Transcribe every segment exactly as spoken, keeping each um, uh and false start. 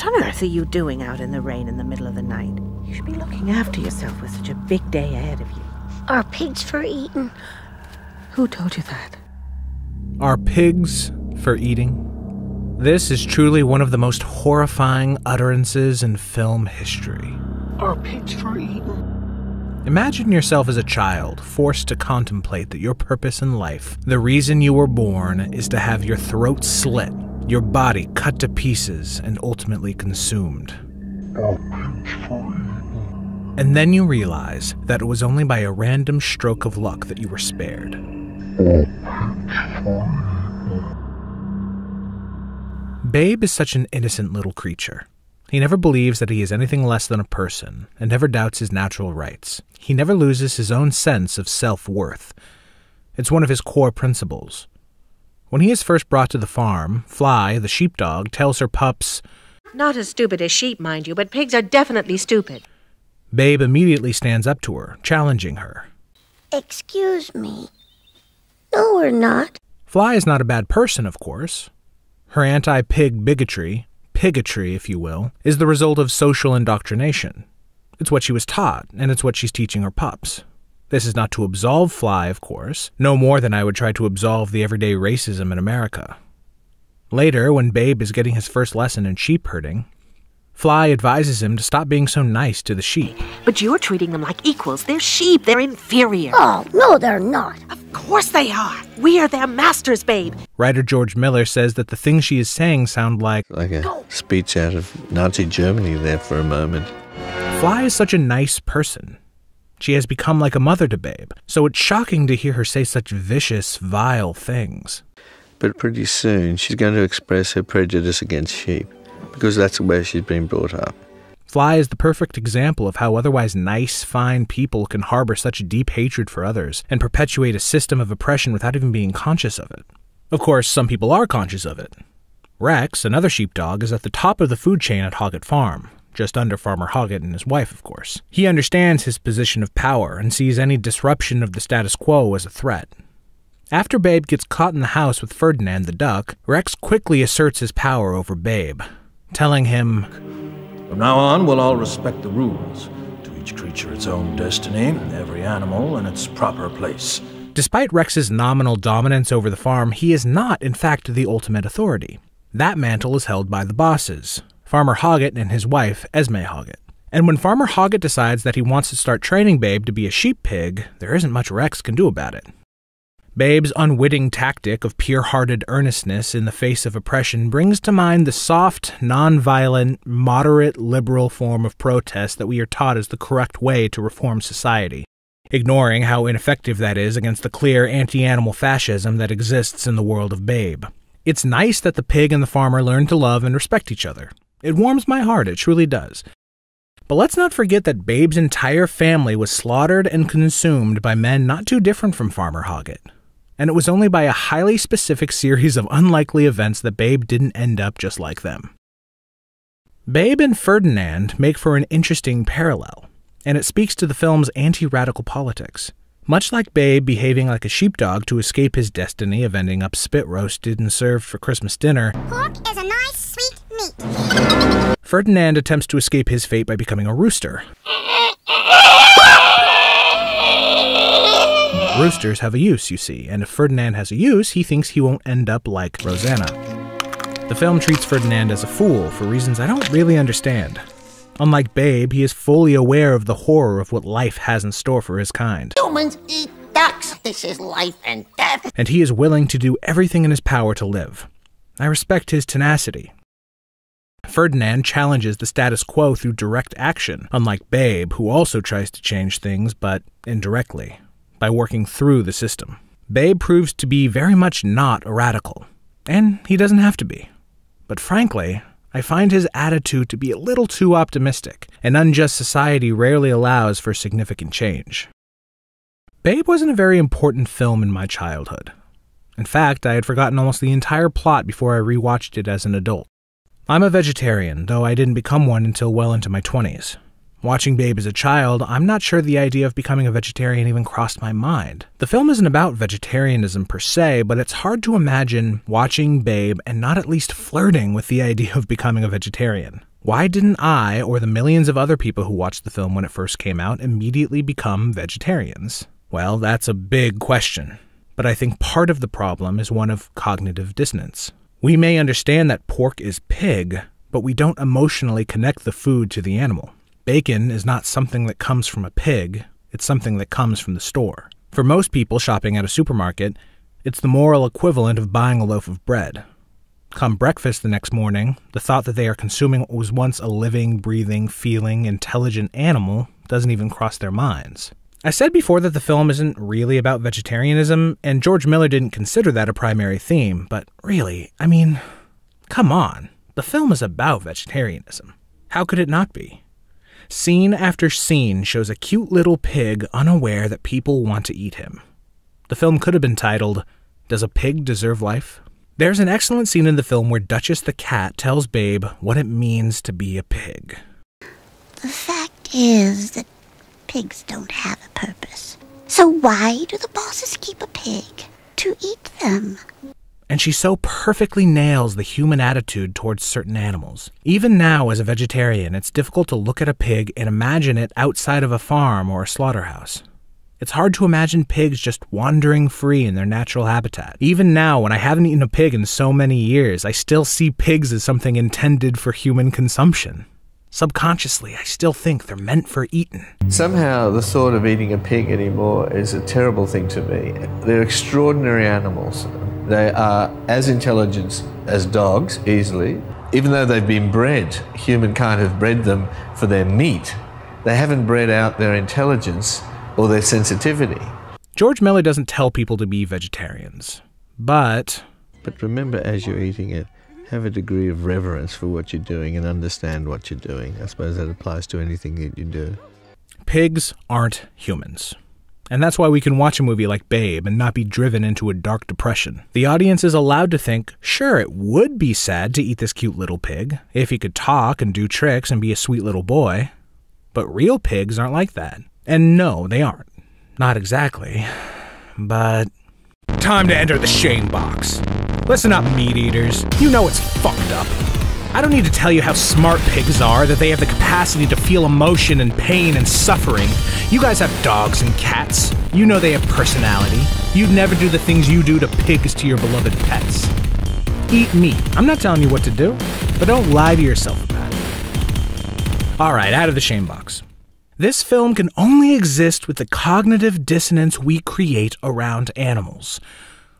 What on earth are you doing out in the rain in the middle of the night? You should be looking after yourself with such a big day ahead of you. Our pigs for eating. Who told you that? Our pigs for eating. This is truly one of the most horrifying utterances in film history. Our pigs for eating. Imagine yourself as a child, forced to contemplate that your purpose in life, the reason you were born, is to have your throat slit, your body cut to pieces, and ultimately consumed. And then you realize that it was only by a random stroke of luck that you were spared. Babe is such an innocent little creature. He never believes that he is anything less than a person, and never doubts his natural rights. He never loses his own sense of self-worth. It's one of his core principles. When he is first brought to the farm, Fly, the sheepdog, tells her pups, "Not as stupid as sheep, mind you, but pigs are definitely stupid." Babe immediately stands up to her, challenging her. "Excuse me. No, we're not." Fly is not a bad person, of course. Her anti-pig bigotry, pigotry, if you will, is the result of social indoctrination. It's what she was taught, and it's what she's teaching her pups. This is not to absolve Fly, of course, no more than I would try to absolve the everyday racism in America. Later, when Babe is getting his first lesson in sheep herding, Fly advises him to stop being so nice to the sheep. "But you're treating them like equals. They're sheep. They're inferior." "Oh, no, they're not." "Of course they are. We are their masters, Babe." Writer George Miller says that the things she is saying sound like... like a Go. speech out of Nazi Germany there for a moment. Fly is such a nice person. She has become like a mother to Babe, so it's shocking to hear her say such vicious, vile things. But pretty soon, she's going to express her prejudice against sheep, because that's the way she's been brought up. Fly is the perfect example of how otherwise nice, fine people can harbor such deep hatred for others and perpetuate a system of oppression without even being conscious of it. Of course, some people are conscious of it. Rex, another sheepdog, is at the top of the food chain at Hoggett Farm, just under Farmer Hoggett and his wife, of course. He understands his position of power and sees any disruption of the status quo as a threat. After Babe gets caught in the house with Ferdinand the duck, Rex quickly asserts his power over Babe, telling him, "From now on, we'll all respect the rules. To each creature its own destiny, every animal in its proper place." Despite Rex's nominal dominance over the farm, he is not, in fact, the ultimate authority. That mantle is held by the bosses, Farmer Hoggett and his wife, Esme Hoggett. And when Farmer Hoggett decides that he wants to start training Babe to be a sheep pig, there isn't much Rex can do about it. Babe's unwitting tactic of pure-hearted earnestness in the face of oppression brings to mind the soft, non-violent, moderate, liberal form of protest that we are taught is the correct way to reform society, ignoring how ineffective that is against the clear anti-animal fascism that exists in the world of Babe. It's nice that the pig and the farmer learn to love and respect each other. It warms my heart, it truly does. But let's not forget that Babe's entire family was slaughtered and consumed by men not too different from Farmer Hoggett. And it was only by a highly specific series of unlikely events that Babe didn't end up just like them. Babe and Ferdinand make for an interesting parallel, and it speaks to the film's anti-radical politics. Much like Babe behaving like a sheepdog to escape his destiny of ending up spit-roasted and served for Christmas dinner, pork is a nice, sweet meat. Ferdinand attempts to escape his fate by becoming a rooster. Roosters have a use, you see, and if Ferdinand has a use, he thinks he won't end up like Rosanna. The film treats Ferdinand as a fool for reasons I don't really understand. Unlike Babe, he is fully aware of the horror of what life has in store for his kind. Humans eat ducks. This is life and death. And he is willing to do everything in his power to live. I respect his tenacity. Ferdinand challenges the status quo through direct action, unlike Babe, who also tries to change things, but indirectly, by working through the system. Babe proves to be very much not a radical, and he doesn't have to be. But frankly, I find his attitude to be a little too optimistic. An unjust society rarely allows for significant change. Babe wasn't a very important film in my childhood. In fact, I had forgotten almost the entire plot before I rewatched it as an adult. I'm a vegetarian, though I didn't become one until well into my twenties. Watching Babe as a child, I'm not sure the idea of becoming a vegetarian even crossed my mind. The film isn't about vegetarianism per se, but it's hard to imagine watching Babe and not at least flirting with the idea of becoming a vegetarian. Why didn't I, or the millions of other people who watched the film when it first came out, immediately become vegetarians? Well, that's a big question. But I think part of the problem is one of cognitive dissonance. We may understand that pork is pig, but we don't emotionally connect the food to the animal. Bacon is not something that comes from a pig, it's something that comes from the store. For most people shopping at a supermarket, it's the moral equivalent of buying a loaf of bread. Come breakfast the next morning, the thought that they are consuming what was once a living, breathing, feeling, intelligent animal doesn't even cross their minds. I said before that the film isn't really about vegetarianism, and George Miller didn't consider that a primary theme, but really, I mean, come on. The film is about vegetarianism. How could it not be? Scene after scene shows a cute little pig unaware that people want to eat him. The film could have been titled, Does a Pig Deserve Life? There's an excellent scene in the film where Duchess the cat tells Babe what it means to be a pig. The fact is that pigs don't have a purpose. So why do the bosses keep a pig? To eat them. And she so perfectly nails the human attitude towards certain animals. Even now, as a vegetarian, it's difficult to look at a pig and imagine it outside of a farm or a slaughterhouse. It's hard to imagine pigs just wandering free in their natural habitat. Even now, when I haven't eaten a pig in so many years, I still see pigs as something intended for human consumption. Subconsciously, I still think they're meant for eating. Somehow, the thought of eating a pig anymore is a terrible thing to me. They're extraordinary animals. They are as intelligent as dogs, easily. Even though they've been bred, humankind have bred them for their meat. They haven't bred out their intelligence or their sensitivity. George Melly doesn't tell people to be vegetarians, but... But remember, as you're eating it, have a degree of reverence for what you're doing and understand what you're doing. I suppose that applies to anything that you do. Pigs aren't humans. And that's why we can watch a movie like Babe and not be driven into a dark depression. The audience is allowed to think, sure, it would be sad to eat this cute little pig, if he could talk and do tricks and be a sweet little boy. But real pigs aren't like that. And no, they aren't. Not exactly. But... Time to enter the shame box. Listen up, meat eaters. You know it's fucked up. I don't need to tell you how smart pigs are, that they have the capacity to feel emotion and pain and suffering. You guys have dogs and cats. You know they have personality. You'd never do the things you do to pigs to your beloved pets. Eat meat. I'm not telling you what to do, but don't lie to yourself about it. All right, out of the shame box. This film can only exist with the cognitive dissonance we create around animals.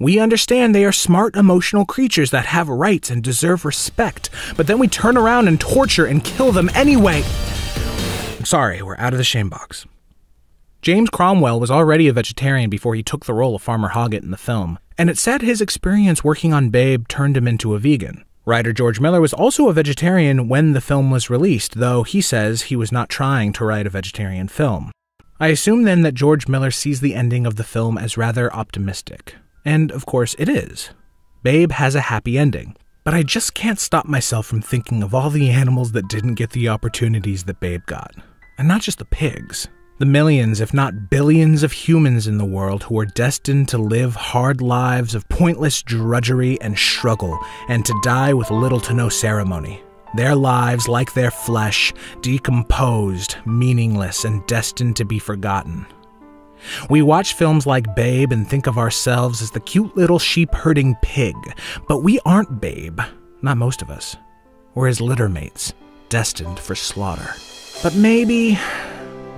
We understand they are smart, emotional creatures that have rights and deserve respect, but then we turn around and torture and kill them anyway. I'm sorry, we're out of the shame box. James Cromwell was already a vegetarian before he took the role of Farmer Hoggett in the film, and it's said his experience working on Babe turned him into a vegan. Writer George Miller was also a vegetarian when the film was released, though he says he was not trying to write a vegetarian film. I assume then that George Miller sees the ending of the film as rather optimistic. And, of course, it is. Babe has a happy ending. But I just can't stop myself from thinking of all the animals that didn't get the opportunities that Babe got. And not just the pigs. The millions, if not billions, of humans in the world who are destined to live hard lives of pointless drudgery and struggle, and to die with little to no ceremony. Their lives, like their flesh, decomposed, meaningless, and destined to be forgotten. We watch films like Babe and think of ourselves as the cute little sheep-herding pig, but we aren't Babe, not most of us. We're his litter mates, destined for slaughter. But maybe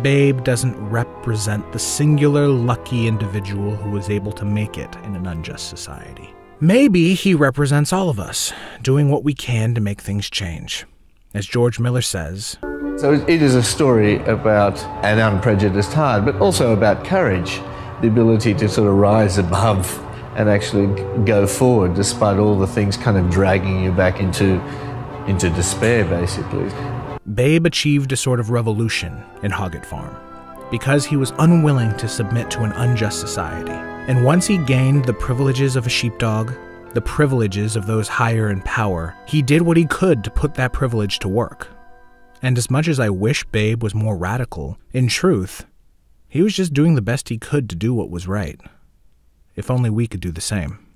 Babe doesn't represent the singular lucky individual who was able to make it in an unjust society. Maybe he represents all of us, doing what we can to make things change. As George Miller says... So it is a story about an unprejudiced heart, but also about courage, the ability to sort of rise above and actually go forward despite all the things kind of dragging you back into, into despair, basically. Babe achieved a sort of revolution in Hoggett Farm because he was unwilling to submit to an unjust society. And once he gained the privileges of a sheepdog, the privileges of those higher in power, he did what he could to put that privilege to work. And as much as I wish Babe was more radical, in truth, he was just doing the best he could to do what was right. If only we could do the same.